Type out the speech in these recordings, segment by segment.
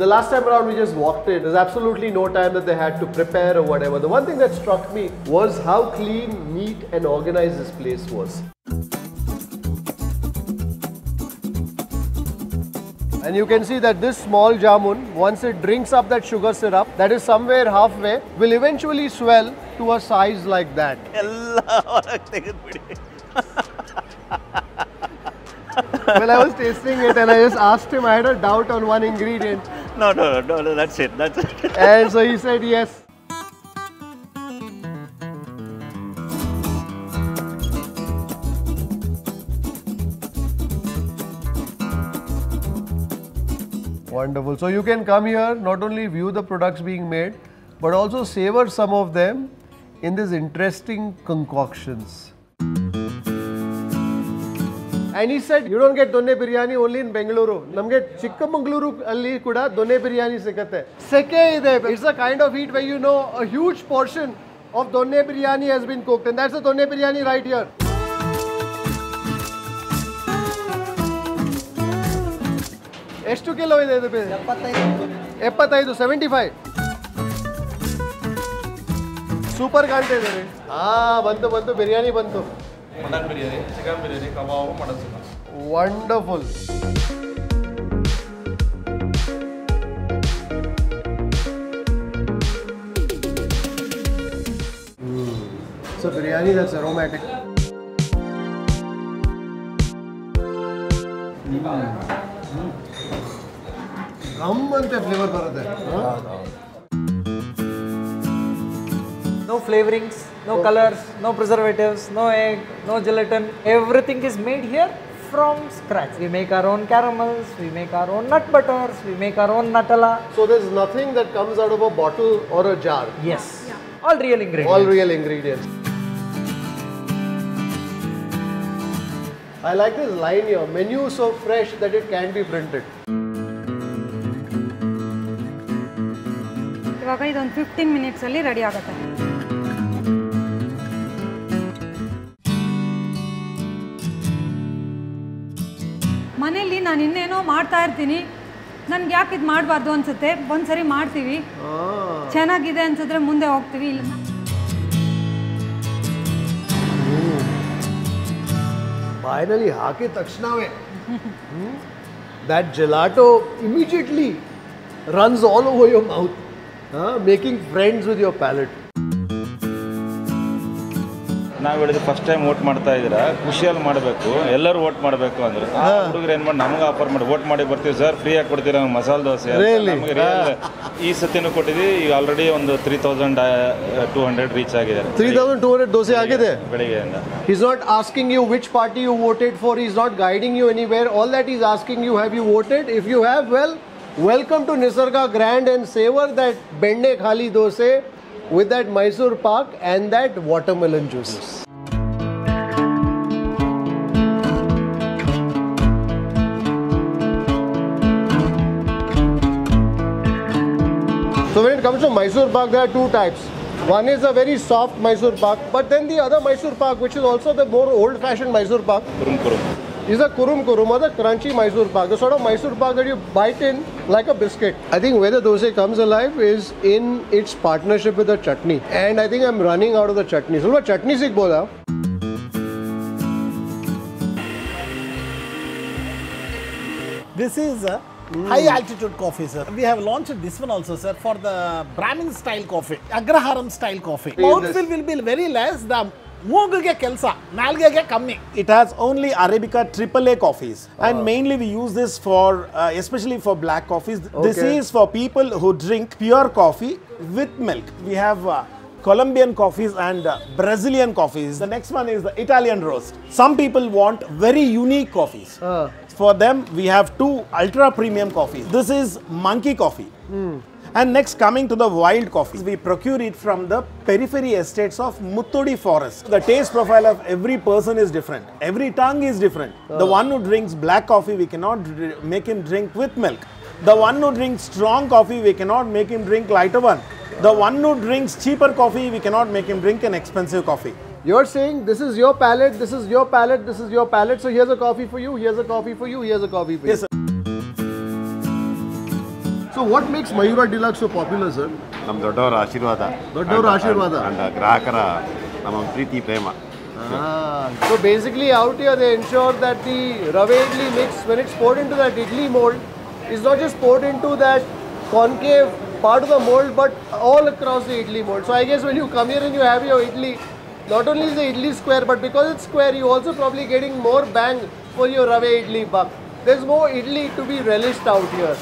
The last time around we just walked it. There's absolutely no time that they had to prepare or whatever. The one thing that struck me was how clean, neat and organized this place was. And you can see that this small jamun, once it drinks up that sugar syrup, that is somewhere halfway, will eventually swell to a size like that. Well, I was tasting it and I just asked him, I had a doubt on one ingredient. No, that's it. And so he said yes. Wonderful. So you can come here, not only view the products being made, but also savor some of them in these interesting concoctions. And he said, you don't get Donne biryani only in Bengaluru. Namge Chikkamagaluru alli kuda Donne biryani sikatte. Seke ide. It's a kind of heat where you know a huge portion of Donne biryani has been cooked, and that's the Donne biryani right here. H2 kilo ide idu 75 75. Super kante idare. Ah, bantu biryani bantu. Mutton biryani, chicken biryani, kebab, mutton suka. Wonderful. It's a biryani that's aromatic. Rammante flavor barate. No flavorings, no colors, no preservatives, no egg, no gelatin. Everything is made here from scratch. We make our own caramels, we make our own nut butters, we make our own Nutella. So there's nothing that comes out of a bottle or a jar? Yes. Yeah. All real ingredients. All real ingredients. I like this line here. Menu so fresh that it can be printed. It will be 15 minutes ready. ಮನೆಯಲ್ಲಿ ನಾನು ಇನ್ನೇನೋ ಮಾಡ್ತಾ ಇರ್ತೀನಿ ನನಗೆ ಯಾಕೆ ಇದು ಮಾಡಬಾರ್ದು ಅನ್ಸುತ್ತೆ ಒಂದ್ಸರಿ ಮಾಡ್ತೀವಿ ಚೆನ್ನಾಗಿದೆ ಅನ್ಸಿದ್ರೆ ಮುಂದೆ ಹೋಗ್ತೀವಿ ಇಲ್ಲ ಫೈನಲಿ ಹಾಕಿದ ತಕ್ಷಣವೇ that gelato immediately runs all over your mouth, making friends with your palate. ನಾವು ಹೇಳಿದ್ರೆ ಫಸ್ಟ್ ಟೈಮ್ ವೋಟ್ ಮಾಡ್ತಾ ಇದ್ದೀರಾ ಖುಷಿಯಲ್ಲಿ ಮಾಡಬೇಕು ಎಲ್ಲರೂ ವೋಟ್ ಮಾಡಬೇಕು ಅಂದ್ರೆ ಹುಡುಗರು ಏನು ಮಾಡಿ ನಮಗೆ ಆಫರ್ ಮಾಡಿ ವೋಟ್ ಮಾಡಿ ಬರ್ತೀವಿ ಸರ್ ಫ್ರೀಯಾಗಿ ಕೊಡ್ತೀರಾ ಮಸಾಲೆ ದೋಸೆ ನಮಗೆ ರಿಯಲ್ ಈ ಸತಿನೂ ಕೊಟ್ಟಿದ್ದೀವಿ ಈಗ ಆಲ್ರೆಡಿ ಒಂದು 3200 ರೀಚ್ ಆಗಿದೆ 3200 ದೋಸೆ ಆಗಿದೆ ಬೆಳಿಗ್ಗೆಯಿಂದ he is not asking you which party you voted for, he is not guiding you anywhere, all that he is asking you have you voted, if you have, well, welcome to Nisarga Grand and savor that Benne khali dose with that Mysore Pak and that watermelon juice. So when it comes to Mysore Pak, there are two types. One is a very soft Mysore Pak, but then the other Mysore Pak, which is also the more old-fashioned Mysore Pak, is a kurum kurum or the crunchy Mysore Pak, the sort of Mysore Pak that you bite in like a biscuit. I think where the dosa comes alive is in its partnership with the chutney, and I think I'm running out of the chutney. So, what chutney is bola? This is a high altitude coffee, sir. We have launched this one also, sir, for the Brahmin style coffee, Agraharam style coffee. Mouthfeel will be very less. The it has only Arabica AAA coffees, and mainly we use this for especially for black coffees. Okay. This is for people who drink pure coffee with milk. We have Colombian coffees and Brazilian coffees. The next one is the Italian roast. Some people want very unique coffees. For them, we have two ultra premium coffees. This is monkey coffee. And next, coming to the wild coffee, we procure it from the periphery estates of Muthodi forest. The taste profile of every person is different. Every tongue is different. The one who drinks black coffee, we cannot make him drink with milk. The one who drinks strong coffee, we cannot make him drink lighter one. The one who drinks cheaper coffee, we cannot make him drink an expensive coffee. You're saying this is your palate, this is your palate, this is your palate. So here's a coffee for you, here's a coffee for you, here's a coffee for you. Yes, sir. So what makes Mayura Deluxe so popular, sir? Nam doddavara ashirvada. Doddavara ashirvada. And grahakara nam preeti prema. So basically out here they ensure that the rava idli mix, when it's poured into that idli mold, is not just poured into that concave part of the mold but all across the idli mold. So I guess when you come here and you have your idli, not only is the idli square, but because it's square, you also probably getting more bang for your rava idli buck. There's more idli to be relished out here.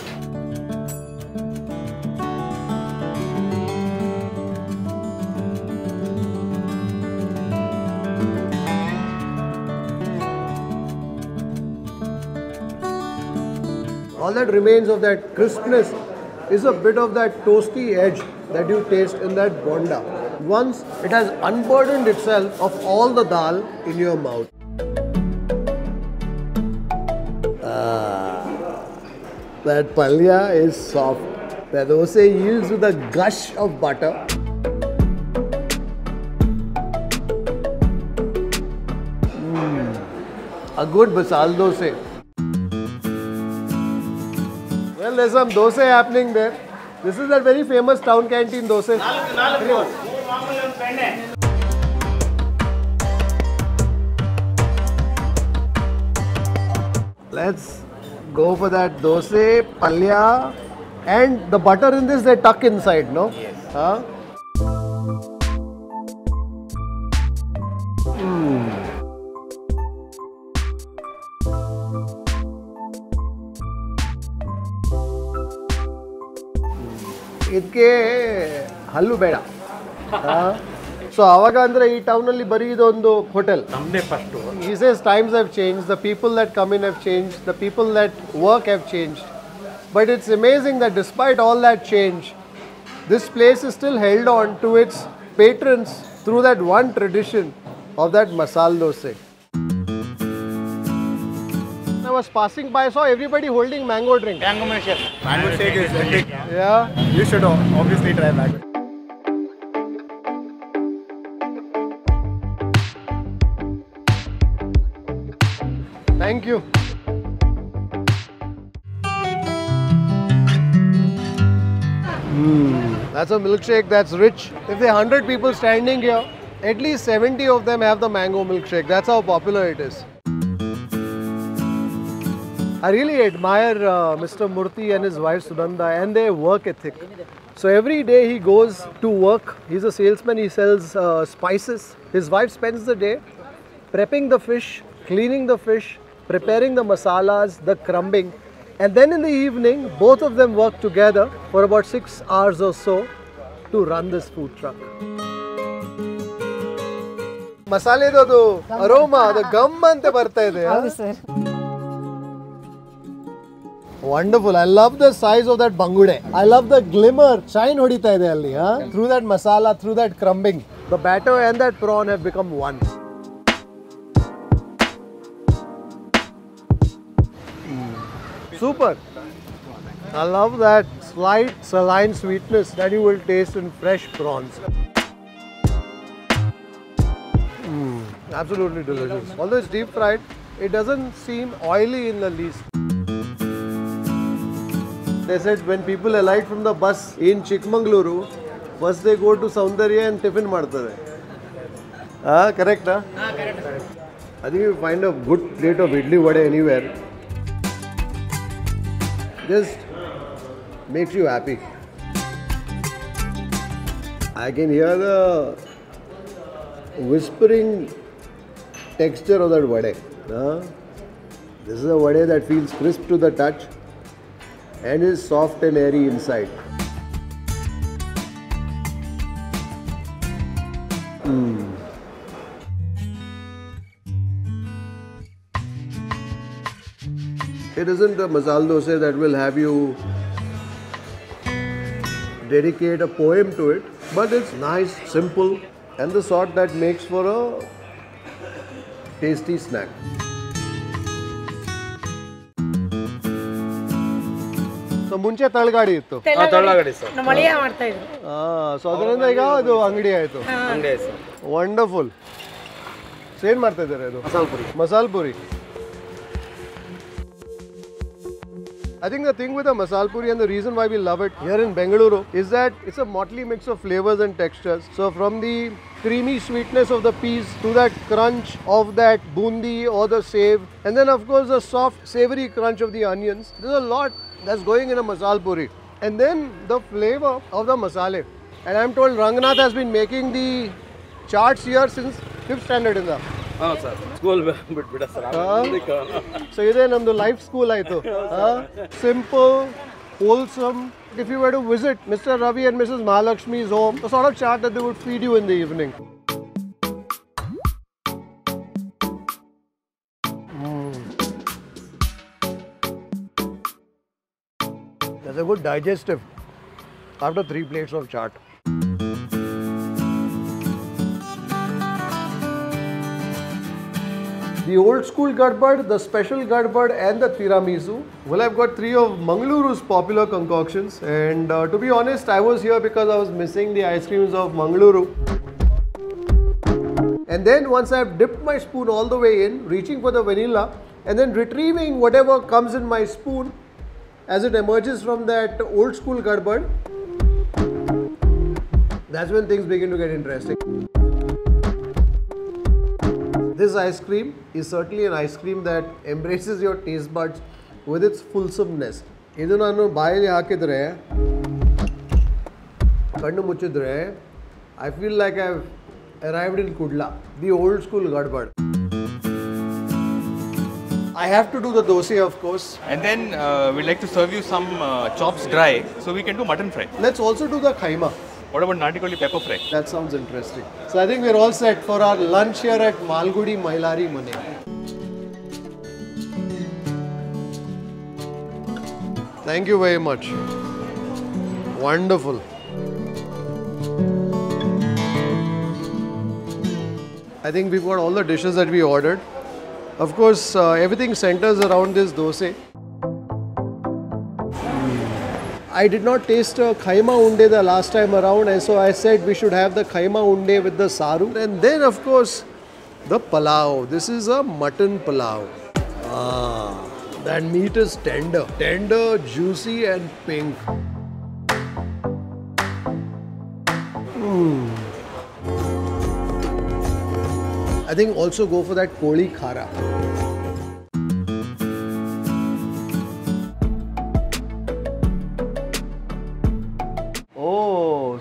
All that remains of that crispness is a bit of that toasty edge that you taste in that bonda once it has unburdened itself of all the dal in your mouth. That palya is soft. The dosa yields with a gush of butter. A good masala dosa. Well, there's some dosa happening there. This is that very famous town canteen dosa. Let's go for that dosa, palya, and the butter in this they tuck inside, no? Yes. Huh? ಇದಕ್ಕೆ ಹಲ್ಲು ಬೇಡ. So ಆವಾಗ ಅಂದ್ರೆ ಈ town ಅಲ್ಲಿ ಬರೀ ಇದೊಂದು hotel ನಮ್ಮದೇ first. These days times have changed, the people that come in have changed, the people that work have changed, but it's amazing that despite all that change, this place is still held on to its patrons through that one tradition of that masala dosa. I was passing by, I saw everybody holding mango drink. Mango milkshake. Mango shake is epic. Yeah. You should obviously try mango. Thank you. That's a milkshake that's rich. If there are 100 people standing here, at least 70 of them have the mango milkshake. That's how popular it is. I really admire Mr. Murthy and his wife Sunanda and their work ethic. So every day he goes to work. He's a salesman. He sells spices. His wife spends the day prepping the fish, cleaning the fish, preparing the masalas, the crumbing, and then in the evening both of them work together for about 6 hours or so to run this food truck. Masale do aroma, the gum ante barta ide. Howdy sir. Wonderful. I love the size of that bangude. I love the glimmer. Shine hodita ide alli, huh? Through that masala, through that crumbing, the batter and that prawn have become one. Super. I love that slight saline sweetness that you will taste in fresh prawns. Absolutely delicious. Although it's deep fried, it doesn't seem oily in the least. They said when people alight from the bus in Chikkamagaluru, first they go to Soundarya and tiffin martare. Ah, correct, huh? Ah, correct. I think you find a good plate of idli vada anywhere. Just makes you happy. I can hear the whispering texture of that vada. This is a vada that feels crisp to the touch and is soft and airy inside. It isn't a masala dosa that will have you dedicate a poem to it, but it's nice, simple, and the sort that makes for a tasty snack. So munche talgadi ittu. Talgadi sir. Namaliya martta idu. So adaranda iga adu angadi aitu. Angadi sir. Wonderful. Sen martta idare adu. Masala puri. I think the thing with the masal puri and the reason why we love it here in Bengaluru is that it's a motley mix of flavors and textures. So from the creamy sweetness of the peas to that crunch of that bundi or the sev, and then of course the soft savory crunch of the onions. There's a lot that's going in a masal puri. And then the flavor of the masale. And I'm told Ranganath has been making the charts here since 5th standard in the sir. School bit sir. So this is the life school simple, wholesome. If you were to visit Mr. Ravi and Mrs. Mahalakshmi's home, the sort of chart that they would feed you in the evening. There's a good digestive after 3 plates of chaat. The old school gadbad, the special gadbad and the tiramisu. Well, I've got 3 of Mangaluru's popular concoctions and to be honest, I was here because I was missing the ice creams of Mangaluru. And then once I've dipped my spoon all the way in, reaching for the vanilla and then retrieving whatever comes in my spoon as it emerges from that old school gadbad, that's when things begin to get interesting. This ice cream is certainly an ice cream that embraces your taste buds with its fulsomeness. I feel like I've arrived in Kudla, the old school gadbad. I have to do the dosa, of course. And then we'd like to serve you some chops dry, so we can do mutton fry. Let's also do the khaima. What about Natikoli pepper fry? That sounds interesting. So I think we're all set for our lunch here at Malgudi Mailari Mane. Thank you very much. Wonderful. I think we've got all the dishes that we ordered. Of course, everything centers around this dosa. I did not taste khaima unde the last time around, and so I said we should have the khaima unde with the saru. And then of course, the palau. This is a mutton palau. Ah, that meat is tender. Tender, juicy and pink. I think also go for that koli khara.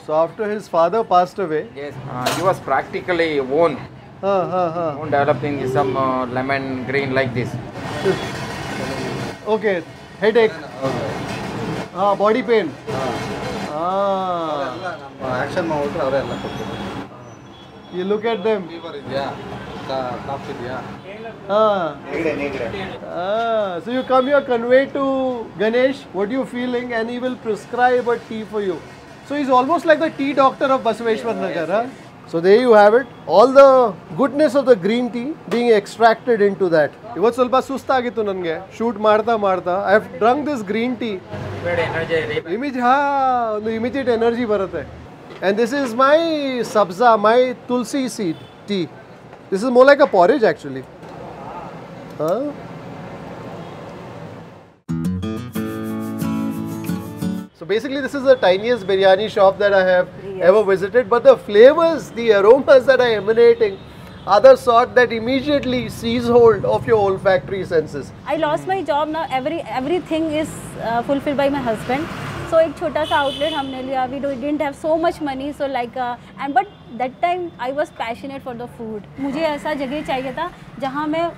So after his father passed away, yes, he was practically own. Own developing some lemon green like this. Okay, headache. Okay. Body pain. Action you look at them. Yeah. So you come here, convey to Ganesh what you feeling, and he will prescribe a tea for you. So he's almost like the tea doctor of Basveshwar Nagar. Yes, yes. So there you have it. All the goodness of the green tea being extracted into that. I have drunk this green tea. Immediate energy. And this is my sabza, my tulsi seed tea. This is more like a porridge actually. Huh? So basically this is the tiniest biryani shop that I have ever visited, but the flavors, the aromas that are emanating are the sort that immediately seize hold of your olfactory senses. I lost my job now, everything is fulfilled by my husband. So a chota sa outlet humne liya. We didn't have so much money, so like and but that time I was passionate for the food. मुझे ऐसा जगह चाहिए था जहाँ मैं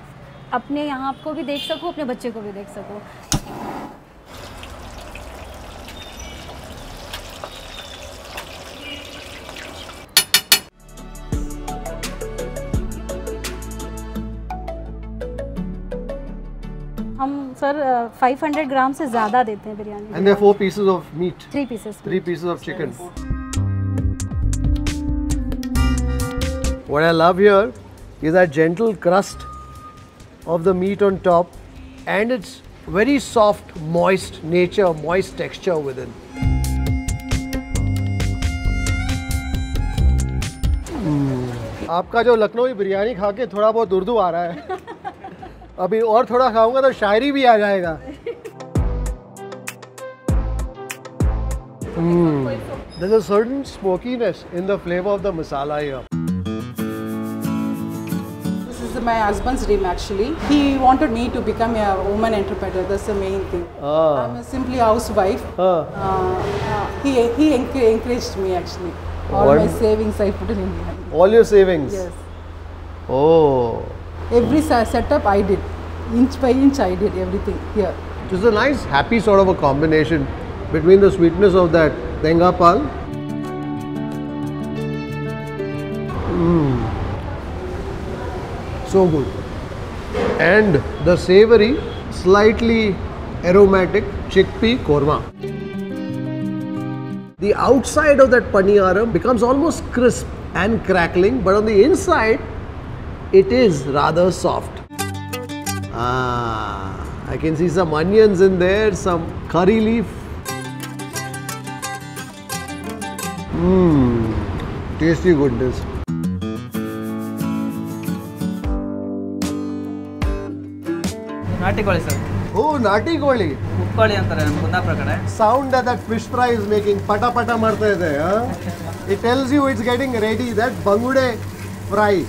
अपने यहाँ आपको भी देख सकूँ, अपने बच्चे को भी देख सकूँ. सर 500 ग्राम से ज़्यादा देते हैं biryani. And there are 4 pieces of meat. 3 pieces. 3 pieces of chicken. What I love here is that gentle crust of the meat on top, and its very soft, moist nature, moist texture within. आपका जो लखनवी बिरयानी खा के थोड़ा बहुत दुर्दू आ रहा है. अभी और थोड़ा खाऊंगा तो शायरी भी आ जाएगा. There's a certain smokiness in the flavor of the masala here. This is my husband's dream actually. He wanted me to become a woman entrepreneur. That's the main thing. I'm a simply housewife. He encouraged me actually. All my savings I put in here. All your savings? Yes. Oh. Every setup I did. Inch by inch I did everything here. It's a nice happy sort of a combination between the sweetness of that tenga pal. So good. And the savory, slightly aromatic chickpea korma. The outside of that paniyaram becomes almost crisp and crackling, but on the inside, it is rather soft. I can see some onions in there, some curry leaf. Tasty goodness. Nati koli, sir. Oh, nati koli. Uppali antare, Kunna prakara. Sound that fish fry is making, pata pata marte the, huh? It tells you it's getting ready. That bangude fry.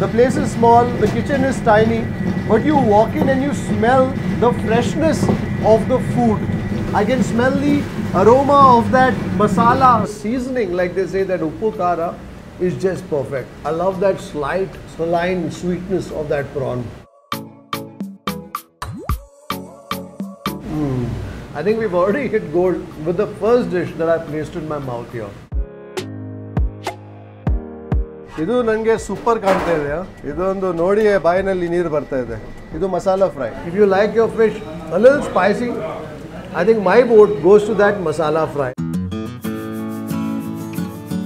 The place is small, the kitchen is tiny, but you walk in and you smell the freshness of the food. I can smell the aroma of that masala seasoning, like they say that uppu kara is just perfect. I love that slight saline sweetness of that prawn. I think we've already hit gold with the first dish that I placed in my mouth here. Idu nange super kaante ide. Idu ondu nodi bayi nalli neeru barta ide. Idu masala fry. If you like your fish a little spicy, I think my vote goes to that masala fry.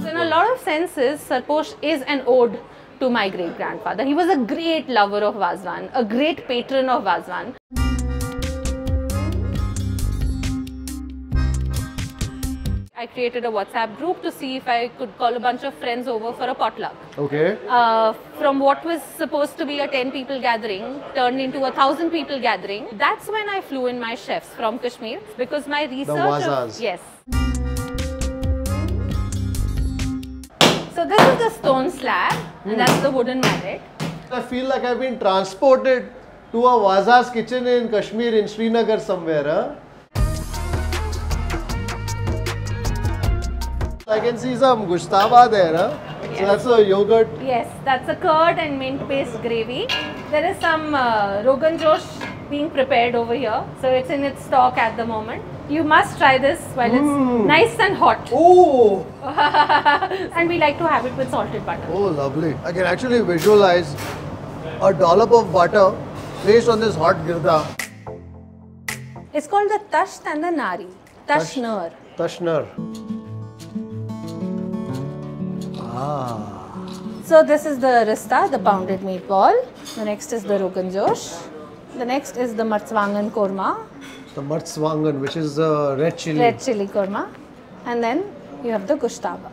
In a lot of senses, Sarposh is an ode to my great grandfather. He was a great lover of Vazwan, a great patron of Vazwan. I created a WhatsApp group to see if I could call a bunch of friends over for a potluck. Okay. From what was supposed to be a 10 people gathering turned into 1,000 people gathering. That's when I flew in my chefs from Kashmir because my research. Yes. So this is the stone slab and that's the wooden mallet. I feel like I've been transported to a Wazaz kitchen in Kashmir, in Srinagar somewhere. Huh? I can see some Gushtaba there, huh? Yes. So that's a yogurt. Yes, that's a curd and mint paste gravy. There is some Rogan Josh being prepared over here. So it's in its stock at the moment. You must try this while it's nice and hot. Oh! And we like to have it with salted butter. Oh, lovely. I can actually visualize a dollop of butter placed on this hot girda. It's called the Tasht and the Nari. Tashnur. Tashnur. So this is the Rista, the pounded meatball. The next is the Rogan Josh. The next is the Matswangan korma. The Matswangan, which is the red chili. Red chili korma. And then you have the Gushtaba.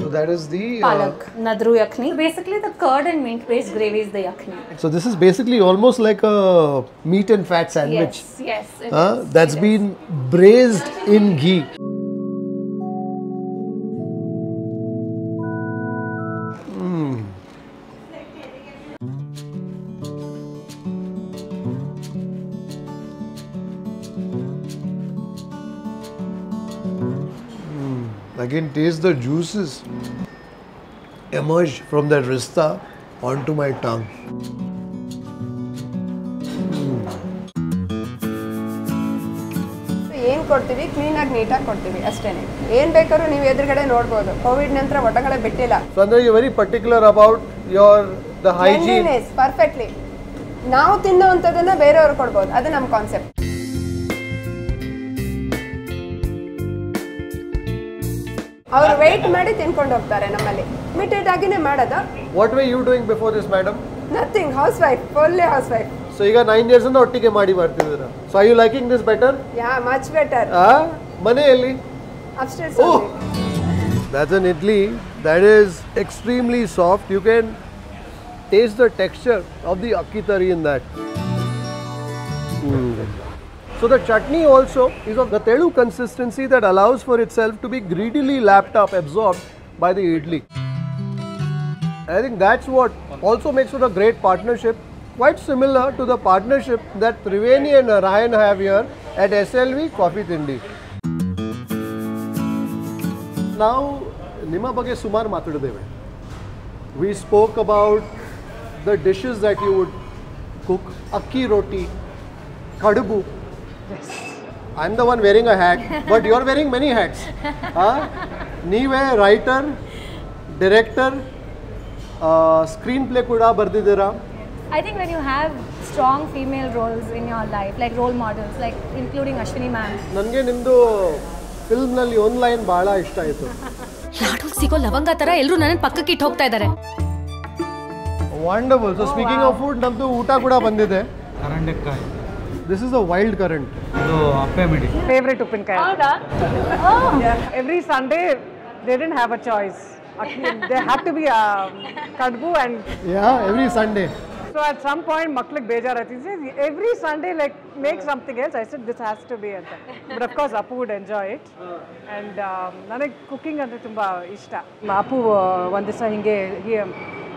So that is the... Palak Nadru Yakni. So basically the curd and mint paste gravy is the yakni. So this is basically almost like a meat and fat sandwich. Yes, yes. It is. That's been braised in ghee. I can taste the juices emerge from that rista onto my tongue. So Andre, you're very particular about the hygiene. Cleanliness, perfectly. Now that's our concept. What were you doing before this, madam? Nothing, housewife, only housewife. So you got 9 years in the... So are you liking this better? Yeah, much better. Mane upstairs. Oh. That's an idli that is extremely soft. You can taste the texture of the akki tari in that. So the chutney also is of the Tedu consistency that allows for itself to be greedily lapped up, absorbed by the idli. I think that's what also makes it a great partnership, quite similar to the partnership that Triveni and Narayan have here at SLV Coffee Tindi. Now, Nima Bage Sumar Matadadeve. We spoke about the dishes that you would cook, Akki Roti, Kadubu. Yes. I'm the one wearing a hat, but you're wearing many hats. Neewe, writer, director, screenplay kuda bardidira. I think when you have strong female roles in your life, like role models, like including Ashwini ma'am. Nange nimdu film nalli online baala ishta aitu. Ladu sigo lavanga tara elru nanan pakkaki thokta idare. Wonderful. So speaking of food, namdu uta kuda bandide. Karandekkai. This is a wild currant. So appe bidi. Favorite uppinkaya. Hauda? Oh. Yeah. Every Sunday they didn't have a choice. There had to be kadbu and... Yeah, every Sunday. So at some point, Maklik Bejar, he says, every Sunday, like, make something else. I said, this has to be it. But of course, Apu would enjoy it. And cooking is very ishta. Apu,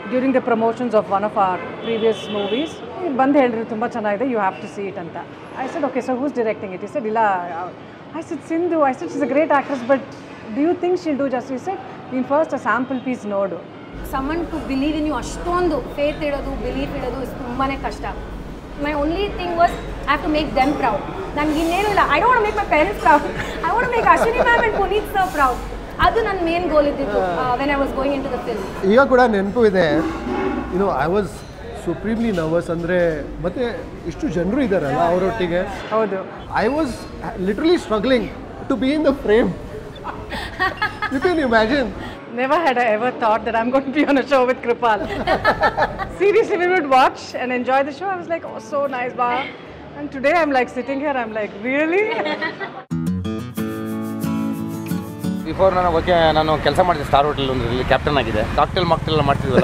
during the promotions of one of our previous movies, you have to see it. I said, okay, so who's directing it? He said, Ila. I said, Sindhu. I said, she's a great actress, but do you think she'll do justice? He said, in first, a sample piece, no do. Someone to believe in you, ashtondu faith idadu, belief idadu is tumbane kashta. My only thing was I have to make them proud. I don't want to make my parents proud. I want to make Ashwini ma'am and Puneet sir proud. Adu nan main goal idittu when I was going into the film. Iga kuda nenpu ide. You know, I was supremely nervous andre matte ishtu janaru idaralla avrotige. Haudu. I was literally struggling to be in the frame. You can imagine. Never had I ever thought that I'm going to be on a show with Kripal. Seriously, we would watch and enjoy the show. I was like, oh, so nice, bar. And today I'm like sitting here, I'm like, really? Before I was in Star Hotel, I was captain. I was in cocktail mocktail.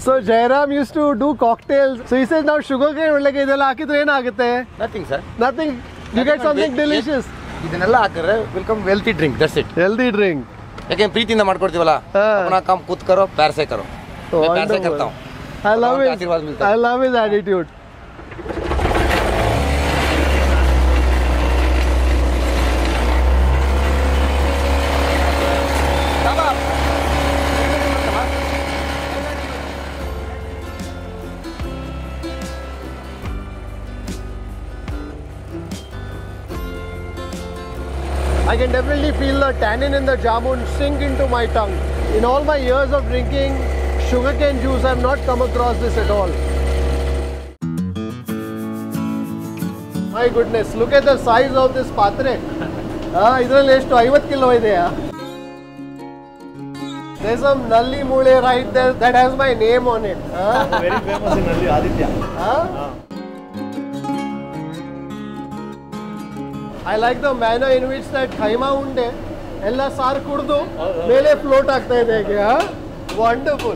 So Jairam used to do cocktails. So he says, now sugar cane. Nothing, sir. Nothing. You get something delicious. We'll come healthy drink, that's it. Healthy drink. Because we are doing it. I love it. I love his attitude. I can definitely feel the tannin in the jamun sink into my tongue. In all my years of drinking sugarcane juice, I have not come across this at all. My goodness, look at the size of this patre. There's some nalli mule right there that has my name on it. Very famous in Nalli, Aditya. I like the manner in which that khaima unde ella sar kurdu mele float aagta ide hege. Wonderful.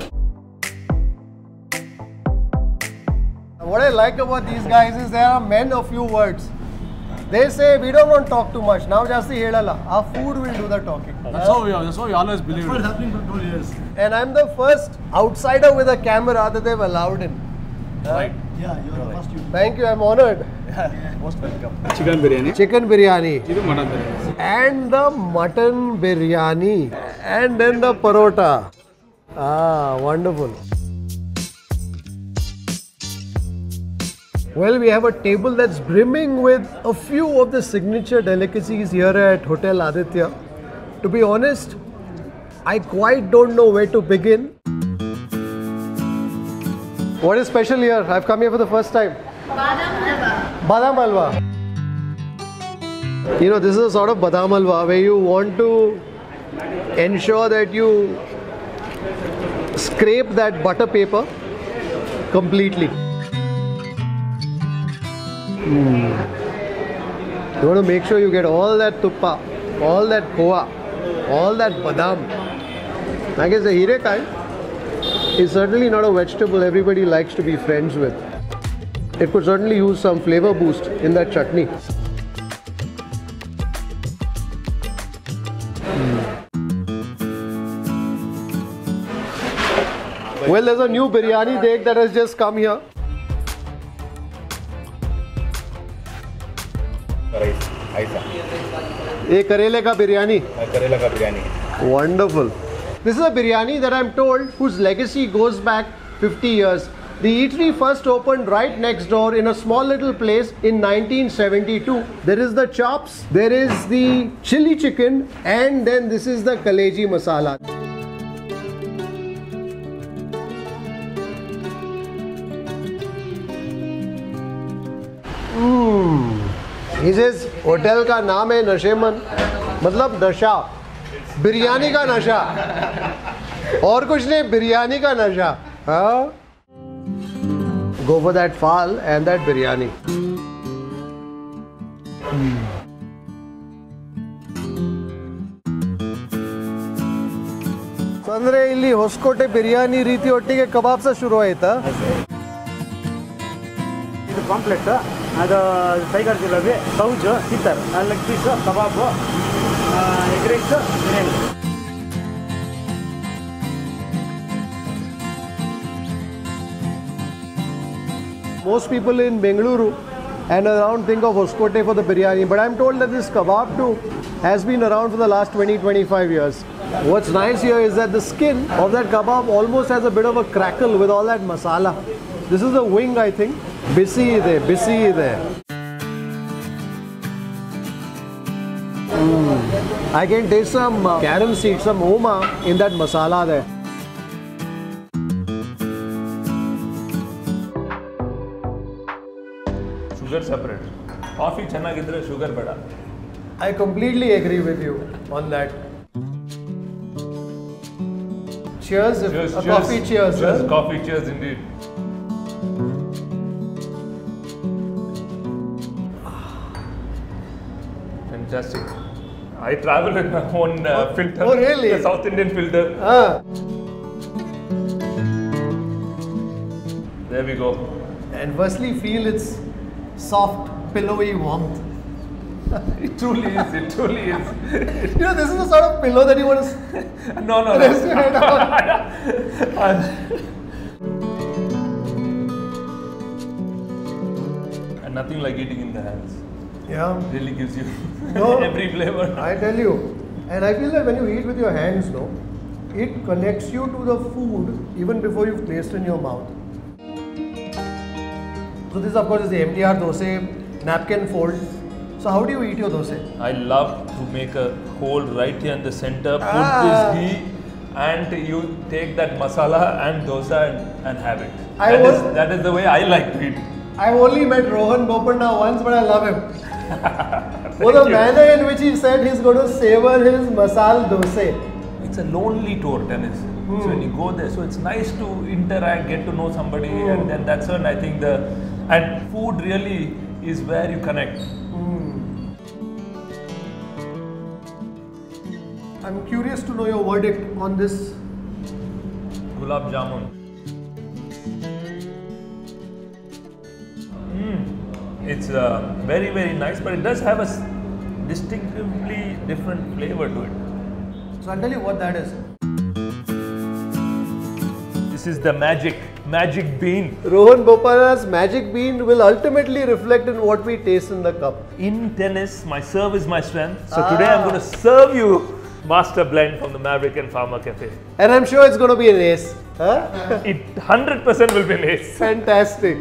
What I like about these guys is they are men of few words. They say we don't want to talk too much. Now jasti helala, our food will do the talking. That's how we are. That's how we always believe. That's what is happening for 2 years. And I'm the first outsider with a camera that they've allowed in. Right. Yeah, you're the first YouTuber. Thank you. I'm honored. Most welcome. Chicken biryani. Chicken biryani. Chicken mutton biryani. And the mutton biryani. And then the parota. Ah, wonderful. Well, we have a table that's brimming with a few of the signature delicacies here at Hotel Aditya. To be honest, I quite don't know where to begin. What is special here? I've come here for the first time. Badam halwa. Badam halwa. You know, this is a sort of badam halwa where you want to ensure that you scrape that butter paper completely. You want to make sure you get all that tuppa, all that khoa, all that badam. I guess the hire kai. is certainly not a vegetable everybody likes to be friends with. It could certainly use some flavor boost in that chutney. Well, there's a new biryani dek that has just come here. This is Karela ka biryani. Wonderful. This is a biryani that I'm told whose legacy goes back 50 years. The eatery first opened right next door in a small little place in 1972. There is the chops, there is the chili chicken, and then this is the kaleji masala. He says hotel ka naam hai Nasheman, matlab nasha, biryani ka nasha, aur kuch nahi, biryani ka nasha. Huh? Go for that phal and that biryani. Sandre illi hoskote biryani riti ottige kebab sa shuru aita. Idu complex ಅದು tiger ಜಿಲೇಬಿ ಸೌಜು ಸಿಗ್ತಾರೆ, leg piece, kebab, egg rice, biryani. Most people in Bengaluru and around think of Hoskote for the biryani, but I'm told that this kebab too has been around for the last 20-25 years. What's nice here is that the skin of that kebab almost has a bit of a crackle with all that masala. This is the wing, I think. Busy there. I can taste some carom seeds, some oma in that masala there. Sugar separate. Coffee channagidre sugar beda. I completely agree with you on that. Cheers. Cheers. Coffee cheers. Cheers. Huh? Coffee cheers indeed. Fantastic. I travel with my own filter. Oh, really? The South Indian filter. Ah. There we go. And firstly, feel its soft, pillowy warmth. It truly is. It truly is. You know, this is the sort of pillow that you want to. No. Rest your head on. And nothing like eating in the hands. Yeah. Really gives you every flavor. I tell you. And I feel that when you eat with your hands, no, it connects you to the food even before you've placed in your mouth. So this of course is the MTR dosa, napkin fold. So how do you eat your dosa? I love to make a hole right here in the center, put this ghee, and you take that masala and dosa and have it. That is the way I like to eat. I've only met Rohan Bopanna once, but I love him. For the manner in which he said he's going to savor his Masala Dosae. It's a lonely tour, tennis. So when you go there, so it's nice to interact, get to know somebody, and then that's when I think and food really is where you connect. I'm curious to know your verdict on this. Gulab Jamun. It's very, very nice, but it does have a distinctively different flavor to it. So I'll tell you what that is. This is the magic bean. Rohan Bopanna's magic bean will ultimately reflect in what we taste in the cup. In tennis, my serve is my strength. So today I'm going to serve you Master Blend from the Maverick and Farmer Cafe. And I'm sure it's going to be an ace. Huh? It 100% will be an ace. Fantastic.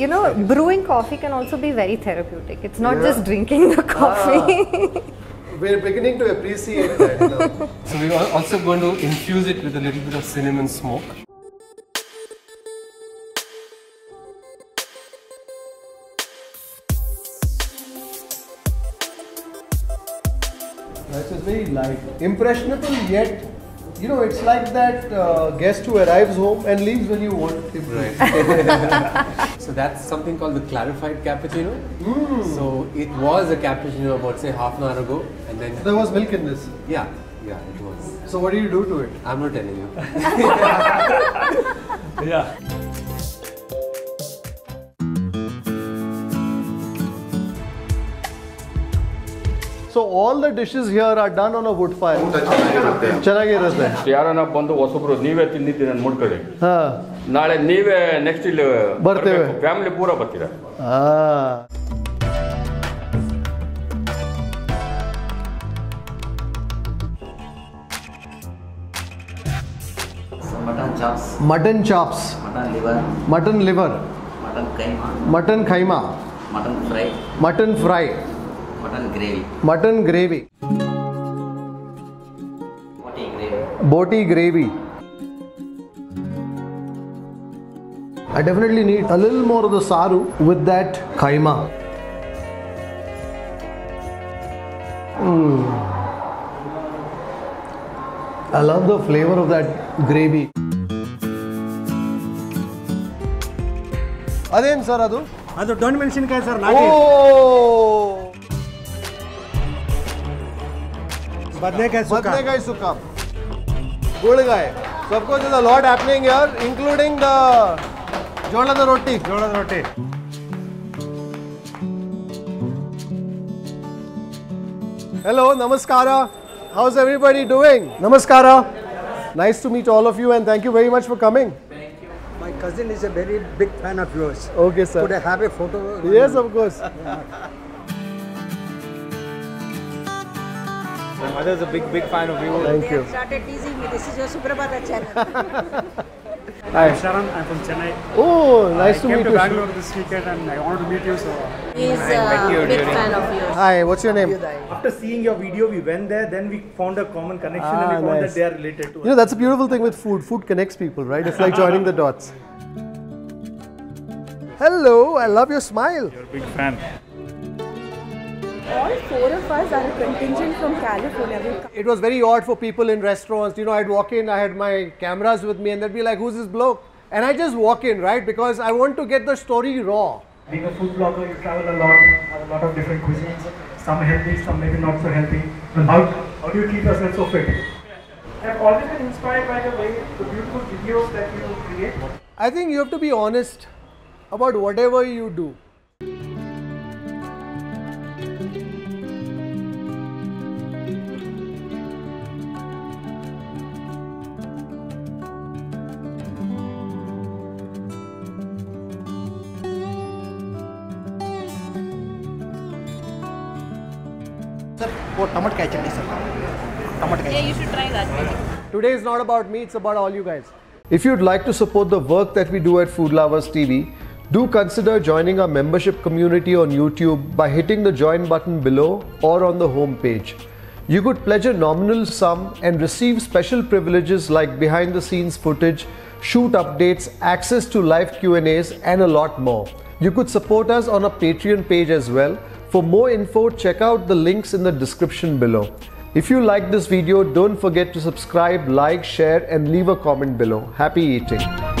You know, brewing coffee can also be very therapeutic. It's not just drinking the coffee. We're beginning to appreciate that now. So we're also going to infuse it with a little bit of cinnamon smoke. That's just very light. Impressionable yet, you know, it's like that guest who arrives home and leaves when you want him. Right. So that's something called the clarified cappuccino. So it was a cappuccino about say half an hour ago, and then so there was milk in this. Yeah, yeah, it was. So what do you do to it? I'm not telling you. Yeah. So all the dishes here are done on a wood fire. Mutton chops, mutton liver, mutton khaima, mutton fry, mutton gravy. Mutton gravy. Boti gravy. Boti gravy. I definitely need a little more of the saru with that khaima. I love the flavor of that gravy. Adem sir, adu? Adu don't mention kai sir. Oh. Badne kai sukha. Good guy. So of course there's a lot happening here, including the Jola roti. Jola roti. Hello, namaskara. How's everybody doing? Namaskara. Nice to meet all of you and thank you very much for coming. Thank you. My cousin is a very big fan of yours. Okay, sir. Could I have a photo? Yes, of course. My mother is a big fan of you. Thank you. They have started teasing me. This is your Suprabhata channel. Hi, I'm Sharan. I'm from Chennai. Oh, nice to meet you. I came to Bangalore this weekend and I wanted to meet you. So he is a big fan of yours. Hi, what's your name? After seeing your video, we went there. Then we found a common connection and we found that they are related to us. You know, that's a beautiful thing with food. Food connects people, right? It's like joining the dots. Hello, I love your smile. You're a big fan. All four of us are a contingent from California. It was very odd for people in restaurants. You know, I'd walk in, I had my cameras with me and they'd be like, who's this bloke? And I just walk in, right? Because I want to get the story raw. Being a food blogger, you travel a lot, have a lot of different cuisines. Some healthy, some maybe not so healthy. How do you keep yourself so fit? I've always been inspired by the way, the beautiful videos that you create. I think you have to be honest about whatever you do. Tomato ketchup, sir. Tomato ketchup. Yeah, you should try that. Today is not about me, it's about all you guys. If you'd like to support the work that we do at Food Lovers TV, do consider joining our membership community on YouTube by hitting the join button below or on the home page. You could pledge a nominal sum and receive special privileges like behind the scenes footage, shoot updates, access to live Q&As and a lot more. You could support us on our Patreon page as well. For more info, check out the links in the description below. If you like this video, don't forget to subscribe, like, share and leave a comment below. Happy eating!